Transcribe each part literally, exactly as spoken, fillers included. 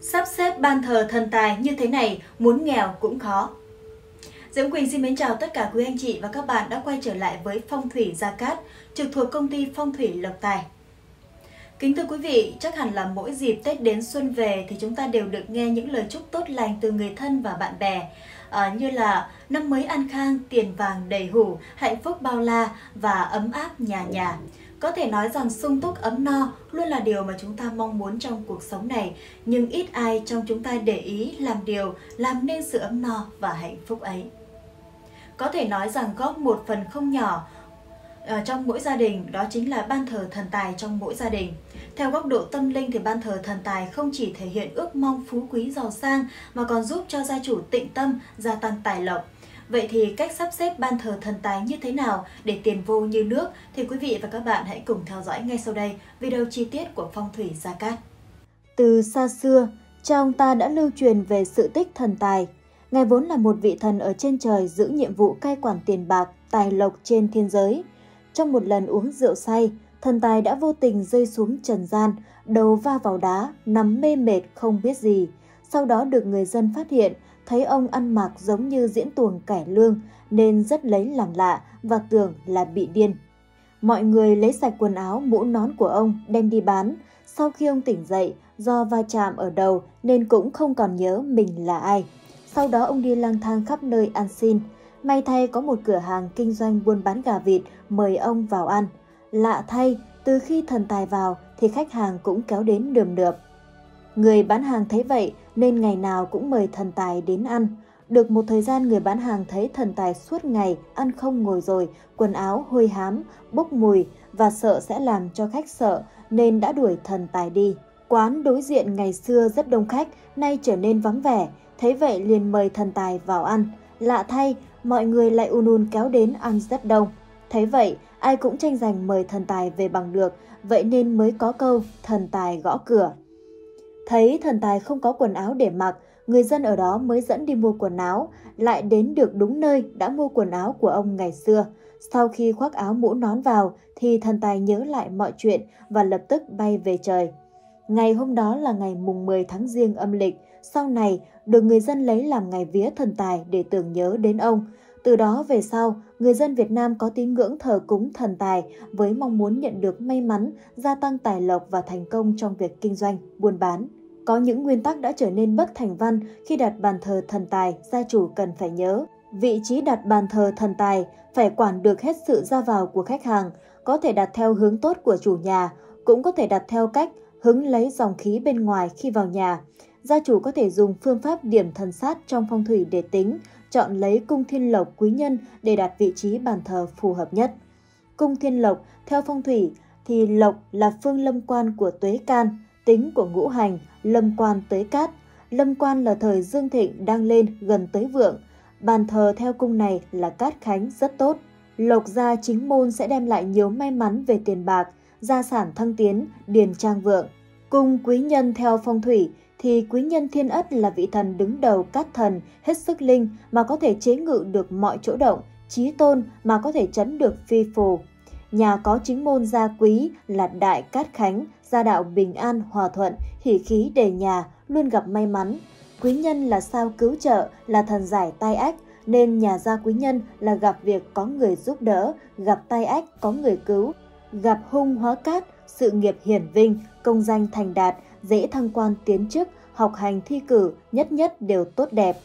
Sắp xếp ban thờ thần tài như thế này, muốn nghèo cũng khó. Diễm Quỳnh xin mến chào tất cả quý anh chị và các bạn đã quay trở lại với Phong Thủy Gia Cát, trực thuộc công ty Phong Thủy Lộc Tài. Kính thưa quý vị, chắc hẳn là mỗi dịp Tết đến xuân về thì chúng ta đều được nghe những lời chúc tốt lành từ người thân và bạn bè, à, như là năm mới an khang, tiền vàng đầy hũ, hạnh phúc bao la và ấm áp nhà nhà. Có thể nói rằng sung túc ấm no luôn là điều mà chúng ta mong muốn trong cuộc sống này, nhưng ít ai trong chúng ta để ý làm điều làm nên sự ấm no và hạnh phúc ấy. Có thể nói rằng góp một phần không nhỏ ở trong mỗi gia đình, đó chính là ban thờ thần tài trong mỗi gia đình. Theo góc độ tâm linh thì ban thờ thần tài không chỉ thể hiện ước mong phú quý giàu sang mà còn giúp cho gia chủ tịnh tâm, gia tăng tài lộc. Vậy thì cách sắp xếp ban thờ thần tài như thế nào để tiền vô như nước thì quý vị và các bạn hãy cùng theo dõi ngay sau đây video chi tiết của Phong Thủy Gia Cát. Từ xa xưa, cha ông ta đã lưu truyền về sự tích thần tài. Ngài vốn là một vị thần ở trên trời giữ nhiệm vụ cai quản tiền bạc, tài lộc trên thiên giới. Trong một lần uống rượu say, thần tài đã vô tình rơi xuống trần gian, đầu va vào đá, nằm mê mệt không biết gì. Sau đó được người dân phát hiện, thấy ông ăn mặc giống như diễn tuồng cải lương nên rất lấy làm lạ và tưởng là bị điên. Mọi người lấy sạch quần áo, mũ nón của ông đem đi bán. Sau khi ông tỉnh dậy, do va chạm ở đầu nên cũng không còn nhớ mình là ai. Sau đó ông đi lang thang khắp nơi ăn xin. May thay có một cửa hàng kinh doanh buôn bán gà vịt mời ông vào ăn. Lạ thay, từ khi thần tài vào thì khách hàng cũng kéo đến đườm đượp. Người bán hàng thấy vậy nên ngày nào cũng mời thần tài đến ăn. Được một thời gian, người bán hàng thấy thần tài suốt ngày ăn không ngồi rồi, quần áo hôi hám, bốc mùi và sợ sẽ làm cho khách sợ nên đã đuổi thần tài đi. Quán đối diện ngày xưa rất đông khách, nay trở nên vắng vẻ, thấy vậy liền mời thần tài vào ăn. Lạ thay, mọi người lại ùn ùn kéo đến ăn rất đông. Thấy vậy, ai cũng tranh giành mời thần tài về bằng được, vậy nên mới có câu thần tài gõ cửa. Thấy thần tài không có quần áo để mặc, người dân ở đó mới dẫn đi mua quần áo, lại đến được đúng nơi đã mua quần áo của ông ngày xưa. Sau khi khoác áo mũ nón vào thì thần tài nhớ lại mọi chuyện và lập tức bay về trời. Ngày hôm đó là ngày mùng mười tháng Giêng âm lịch, sau này được người dân lấy làm ngày vía thần tài để tưởng nhớ đến ông. Từ đó về sau, người dân Việt Nam có tín ngưỡng thờ cúng thần tài với mong muốn nhận được may mắn, gia tăng tài lộc và thành công trong việc kinh doanh, buôn bán. Có những nguyên tắc đã trở nên bất thành văn khi đặt bàn thờ thần tài, gia chủ cần phải nhớ. Vị trí đặt bàn thờ thần tài phải quản được hết sự ra vào của khách hàng, có thể đặt theo hướng tốt của chủ nhà, cũng có thể đặt theo cách hứng lấy dòng khí bên ngoài khi vào nhà. Gia chủ có thể dùng phương pháp điểm thần sát trong phong thủy để tính, chọn lấy cung thiên lộc quý nhân để đặt vị trí bàn thờ phù hợp nhất. Cung thiên lộc, theo phong thủy, thì lộc là phương lâm quan của tuế can, tính của ngũ hành, lâm quan tuế cát. Lâm quan là thời dương thịnh đang lên gần tới vượng. Bàn thờ theo cung này là cát khánh rất tốt. Lộc gia chính môn sẽ đem lại nhiều may mắn về tiền bạc, gia sản thăng tiến, điền trang vượng. Cung quý nhân theo phong thủy thì quý nhân thiên ất là vị thần đứng đầu cát thần, hết sức linh mà có thể chế ngự được mọi chỗ động, chí tôn mà có thể trấn được phi phù. Nhà có chính môn gia quý là đại cát khánh, gia đạo bình an, hòa thuận, hỷ khí đầy nhà, luôn gặp may mắn. Quý nhân là sao cứu trợ, là thần giải tai ách, nên nhà gia quý nhân là gặp việc có người giúp đỡ, gặp tai ách có người cứu, gặp hung hóa cát, sự nghiệp hiển vinh, công danh thành đạt, dễ thăng quan tiến chức, học hành thi cử, nhất nhất đều tốt đẹp.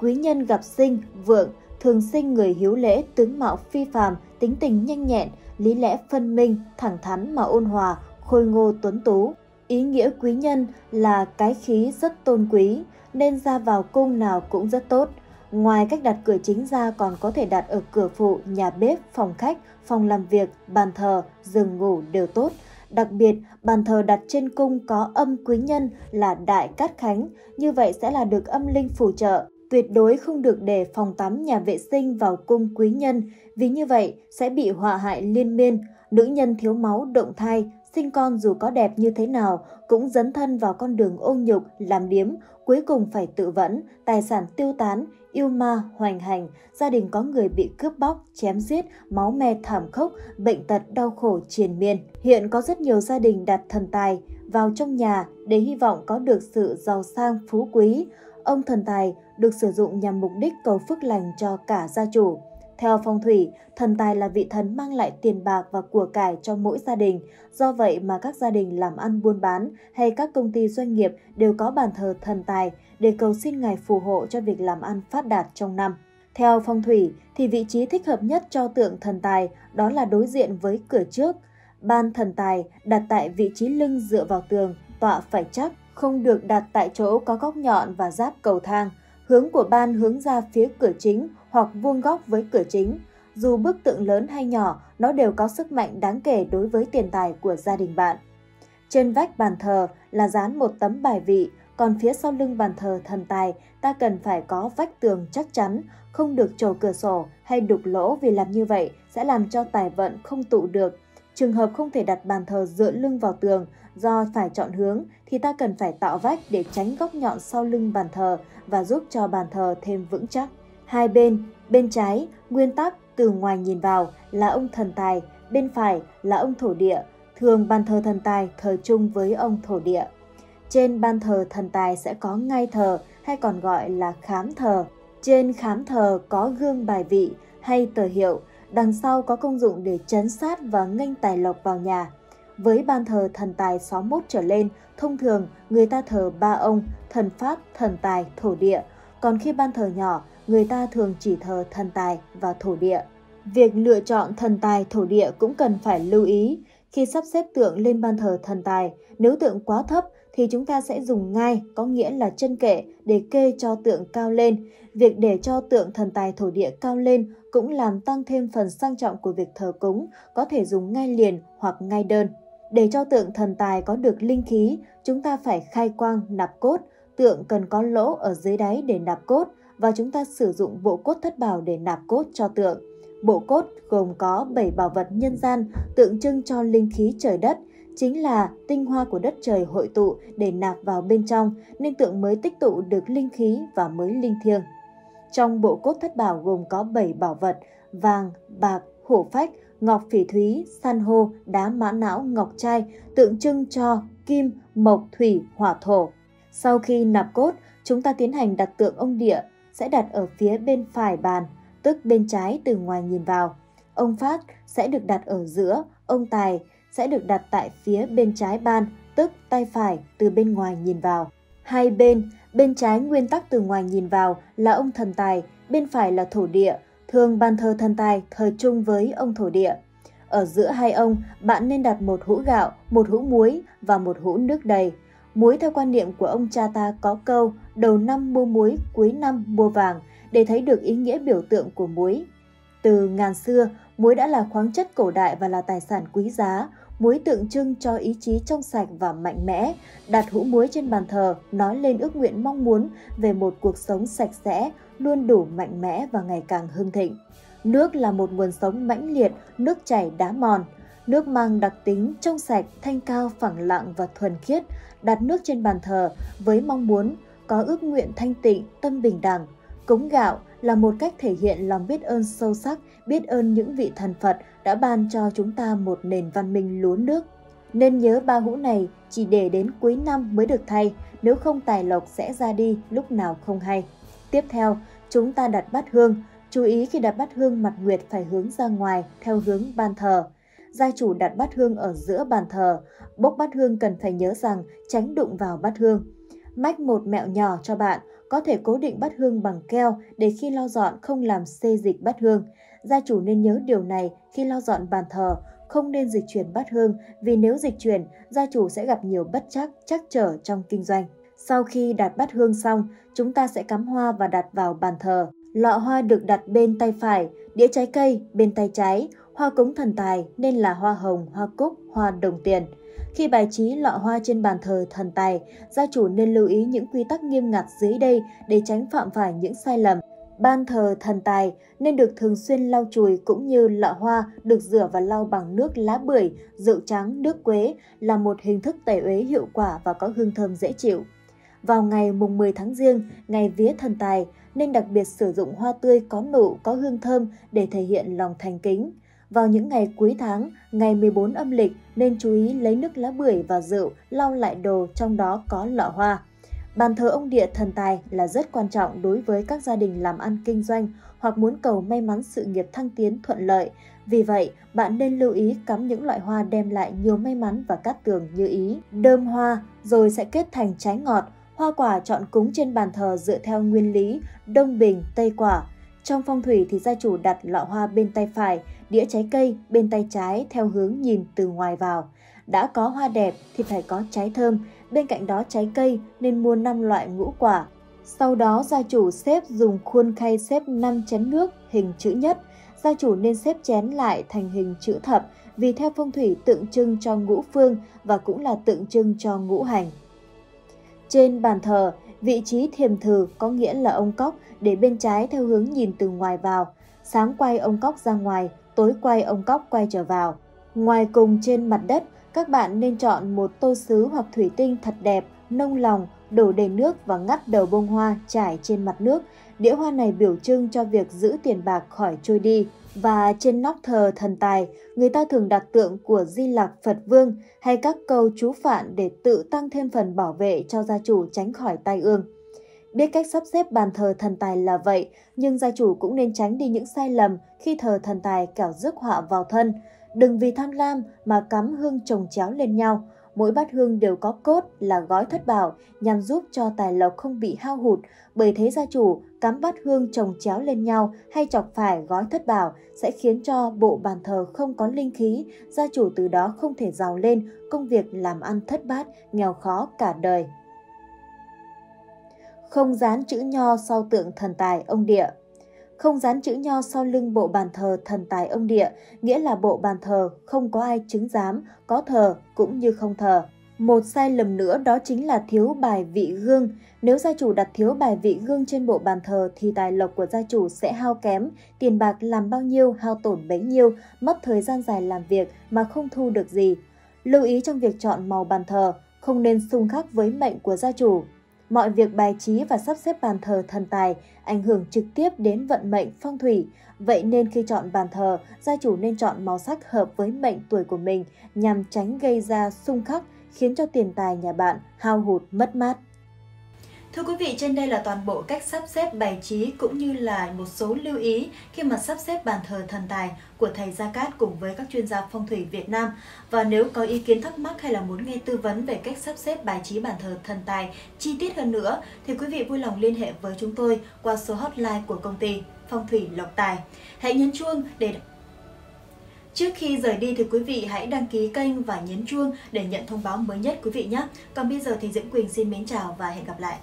Quý nhân gặp sinh, vượng, thường sinh người hiếu lễ, tướng mạo phi phàm, tính tình nhanh nhẹn, lý lẽ phân minh, thẳng thắn mà ôn hòa, khôi ngô tuấn tú. Ý nghĩa quý nhân là cái khí rất tôn quý, nên ra vào cung nào cũng rất tốt. Ngoài cách đặt cửa chính ra còn có thể đặt ở cửa phụ, nhà bếp, phòng khách, phòng làm việc, bàn thờ, giường ngủ đều tốt. Đặc biệt, bàn thờ đặt trên cung có âm quý nhân là đại cát khánh, như vậy sẽ là được âm linh phù trợ. Tuyệt đối không được để phòng tắm, nhà vệ sinh vào cung quý nhân, vì như vậy sẽ bị họa hại liên miên. Nữ nhân thiếu máu, động thai, sinh con dù có đẹp như thế nào cũng dấn thân vào con đường ô nhục, làm biếm, cuối cùng phải tự vẫn, tài sản tiêu tán, yêu ma hoành hành, gia đình có người bị cướp bóc, chém giết, máu me thảm khốc, bệnh tật đau khổ triền miên. Hiện có rất nhiều gia đình đặt thần tài vào trong nhà để hy vọng có được sự giàu sang phú quý. Ông thần tài được sử dụng nhằm mục đích cầu phước lành cho cả gia chủ. Theo phong thủy, thần tài là vị thần mang lại tiền bạc và của cải cho mỗi gia đình. Do vậy mà các gia đình làm ăn buôn bán hay các công ty doanh nghiệp đều có bàn thờ thần tài để cầu xin ngài phù hộ cho việc làm ăn phát đạt trong năm. Theo phong thủy thì vị trí thích hợp nhất cho tượng thần tài đó là đối diện với cửa trước. Ban thần tài đặt tại vị trí lưng dựa vào tường, tọa phải chắc, không được đặt tại chỗ có góc nhọn và giáp cầu thang. Hướng của ban hướng ra phía cửa chính hoặc vuông góc với cửa chính. Dù bức tượng lớn hay nhỏ, nó đều có sức mạnh đáng kể đối với tiền tài của gia đình bạn. Trên vách bàn thờ là dán một tấm bài vị, còn phía sau lưng bàn thờ thần tài ta cần phải có vách tường chắc chắn, không được trổ cửa sổ hay đục lỗ vì làm như vậy sẽ làm cho tài vận không tụ được. Trường hợp không thể đặt bàn thờ dựa lưng vào tường do phải chọn hướng thì ta cần phải tạo vách để tránh góc nhọn sau lưng bàn thờ và giúp cho bàn thờ thêm vững chắc. Hai bên, bên trái, nguyên tắc từ ngoài nhìn vào là ông thần tài, bên phải là ông thổ địa. Thường bàn thờ thần tài thờ chung với ông thổ địa. Trên bàn thờ thần tài sẽ có ngai thờ hay còn gọi là khám thờ. Trên khám thờ có gương bài vị hay tờ hiệu, đằng sau có công dụng để trấn sát và nghênh tài lộc vào nhà. Với bàn thờ thần tài sáu mươi mốt trở lên, thông thường người ta thờ ba ông, thần Pháp, thần tài, thổ địa. Còn khi bàn thờ nhỏ, người ta thường chỉ thờ thần tài và thổ địa. Việc lựa chọn thần tài thổ địa cũng cần phải lưu ý. Khi sắp xếp tượng lên bàn thờ thần tài, nếu tượng quá thấp thì chúng ta sẽ dùng ngai, có nghĩa là chân kệ, để kê cho tượng cao lên. Việc để cho tượng thần tài thổ địa cao lên cũng làm tăng thêm phần sang trọng của việc thờ cúng, có thể dùng ngai liền hoặc ngai đơn. Để cho tượng thần tài có được linh khí, chúng ta phải khai quang, nạp cốt. Tượng cần có lỗ ở dưới đáy để nạp cốt và chúng ta sử dụng bộ cốt thất bảo để nạp cốt cho tượng. Bộ cốt gồm có bảy bảo vật nhân gian tượng trưng cho linh khí trời đất, chính là tinh hoa của đất trời hội tụ để nạp vào bên trong nên tượng mới tích tụ được linh khí và mới linh thiêng. Trong bộ cốt thất bảo gồm có bảy bảo vật: vàng, bạc, hổ phách, ngọc phỉ thúy, san hô, đá mã não, ngọc trai, tượng trưng cho kim, mộc, thủy, hỏa, thổ. Sau khi nạp cốt, chúng ta tiến hành đặt tượng ông địa, sẽ đặt ở phía bên phải bàn, tức bên trái từ ngoài nhìn vào. Ông Phát sẽ được đặt ở giữa, ông Tài sẽ được đặt tại phía bên trái bàn, tức tay phải từ bên ngoài nhìn vào. Hai bên, bên trái nguyên tắc từ ngoài nhìn vào là ông thần tài, bên phải là thổ địa. Thường bàn thờ thần tài thờ chung với ông thổ địa. Ở giữa hai ông, bạn nên đặt một hũ gạo, một hũ muối và một hũ nước đầy. Muối theo quan niệm của ông cha ta có câu đầu năm mua muối, cuối năm mua vàng để thấy được ý nghĩa biểu tượng của muối. Từ ngàn xưa, muối đã là khoáng chất cổ đại và là tài sản quý giá. Muối tượng trưng cho ý chí trong sạch và mạnh mẽ. Đặt hũ muối trên bàn thờ, nói lên ước nguyện mong muốn về một cuộc sống sạch sẽ, luôn đủ mạnh mẽ và ngày càng hưng thịnh. Nước là một nguồn sống mãnh liệt, nước chảy đá mòn. Nước mang đặc tính trong sạch, thanh cao, phẳng lặng và thuần khiết. Đặt nước trên bàn thờ với mong muốn có ước nguyện thanh tịnh, tâm bình đẳng. Cúng gạo là một cách thể hiện lòng biết ơn sâu sắc, biết ơn những vị thần Phật đã ban cho chúng ta một nền văn minh lúa nước. Nên nhớ ba hũ này chỉ để đến cuối năm mới được thay, nếu không tài lộc sẽ ra đi lúc nào không hay. Tiếp theo, chúng ta đặt bát hương. Chú ý khi đặt bát hương mặt nguyệt phải hướng ra ngoài theo hướng bàn thờ. Gia chủ đặt bát hương ở giữa bàn thờ. Bốc bát hương cần phải nhớ rằng tránh đụng vào bát hương. Mách một mẹo nhỏ cho bạn, có thể cố định bát hương bằng keo để khi lau dọn không làm xê dịch bát hương. Gia chủ nên nhớ điều này khi lau dọn bàn thờ, không nên dịch chuyển bát hương vì nếu dịch chuyển, gia chủ sẽ gặp nhiều bất trắc, trắc trở trong kinh doanh. Sau khi đặt bát hương xong, chúng ta sẽ cắm hoa và đặt vào bàn thờ. Lọ hoa được đặt bên tay phải, đĩa trái cây bên tay trái, hoa cúng thần tài nên là hoa hồng, hoa cúc, hoa đồng tiền. Khi bài trí lọ hoa trên bàn thờ thần tài, gia chủ nên lưu ý những quy tắc nghiêm ngặt dưới đây để tránh phạm phải những sai lầm. Ban thờ thần tài nên được thường xuyên lau chùi cũng như lọ hoa được rửa và lau bằng nước lá bưởi, rượu trắng, nước quế là một hình thức tẩy uế hiệu quả và có hương thơm dễ chịu. Vào ngày mùng mười tháng Giêng, ngày vía thần tài, nên đặc biệt sử dụng hoa tươi có nụ, có hương thơm để thể hiện lòng thành kính. Vào những ngày cuối tháng, ngày mười bốn âm lịch nên chú ý lấy nước lá bưởi và rượu lau lại đồ, trong đó có lọ hoa. Bàn thờ ông địa thần tài là rất quan trọng đối với các gia đình làm ăn kinh doanh hoặc muốn cầu may mắn sự nghiệp thăng tiến thuận lợi. Vì vậy, bạn nên lưu ý cắm những loại hoa đem lại nhiều may mắn và cát tường như ý. Đơm hoa rồi sẽ kết thành trái ngọt. Hoa quả chọn cúng trên bàn thờ dựa theo nguyên lý đông bình tây quả. Trong phong thủy thì gia chủ đặt lọ hoa bên tay phải, đĩa trái cây bên tay trái theo hướng nhìn từ ngoài vào. Đã có hoa đẹp thì phải có trái thơm, bên cạnh đó trái cây nên mua năm loại ngũ quả. Sau đó gia chủ xếp dùng khuôn khay xếp năm chén nước hình chữ nhất. Gia chủ nên xếp chén lại thành hình chữ thập vì theo phong thủy tượng trưng cho ngũ phương và cũng là tượng trưng cho ngũ hành. Trên bàn thờ, vị trí thiềm thừ có nghĩa là ông cóc để bên trái theo hướng nhìn từ ngoài vào. Sáng quay ông cóc ra ngoài, tối quay ông cóc quay trở vào. Ngoài cùng trên mặt đất, các bạn nên chọn một tô sứ hoặc thủy tinh thật đẹp, nông lòng, đổ đầy nước và ngắt đầu bông hoa trải trên mặt nước. Đĩa hoa này biểu trưng cho việc giữ tiền bạc khỏi trôi đi. Và trên nóc thờ thần tài, người ta thường đặt tượng của Di Lặc Phật Vương hay các câu chú phạn để tự tăng thêm phần bảo vệ cho gia chủ tránh khỏi tai ương. Biết cách sắp xếp bàn thờ thần tài là vậy, nhưng gia chủ cũng nên tránh đi những sai lầm khi thờ thần tài kẻo rước họa vào thân. Đừng vì tham lam mà cắm hương chồng chéo lên nhau. Mỗi bát hương đều có cốt là gói thất bảo nhằm giúp cho tài lộc không bị hao hụt. Bởi thế gia chủ cắm bát hương chồng chéo lên nhau hay chọc phải gói thất bảo sẽ khiến cho bộ bàn thờ không có linh khí. Gia chủ từ đó không thể giàu lên, công việc làm ăn thất bát, nghèo khó cả đời. Không dán chữ nho sau tượng thần tài ông địa. Không dán chữ nho sau lưng bộ bàn thờ thần tài ông địa, nghĩa là bộ bàn thờ không có ai chứng giám, có thờ cũng như không thờ. Một sai lầm nữa đó chính là thiếu bài vị gương. Nếu gia chủ đặt thiếu bài vị gương trên bộ bàn thờ thì tài lộc của gia chủ sẽ hao kém, tiền bạc làm bao nhiêu, hao tổn bấy nhiêu, mất thời gian dài làm việc mà không thu được gì. Lưu ý trong việc chọn màu bàn thờ, không nên xung khắc với mệnh của gia chủ. Mọi việc bài trí và sắp xếp bàn thờ thần tài ảnh hưởng trực tiếp đến vận mệnh phong thủy. Vậy nên khi chọn bàn thờ, gia chủ nên chọn màu sắc hợp với mệnh tuổi của mình nhằm tránh gây ra xung khắc, khiến cho tiền tài nhà bạn hao hụt mất mát. Thưa quý vị, trên đây là toàn bộ cách sắp xếp bài trí cũng như là một số lưu ý khi mà sắp xếp bàn thờ thần tài của thầy Gia Cát cùng với các chuyên gia phong thủy Việt Nam. Và nếu có ý kiến thắc mắc hay là muốn nghe tư vấn về cách sắp xếp bài trí bàn thờ thần tài chi tiết hơn nữa thì quý vị vui lòng liên hệ với chúng tôi qua số hotline của công ty Phong Thủy Lộc Tài. Hãy nhấn chuông để... Trước khi rời đi thì quý vị hãy đăng ký kênh và nhấn chuông để nhận thông báo mới nhất quý vị nhé. Còn bây giờ thì Diễm Quỳnh xin mến chào và hẹn gặp lại.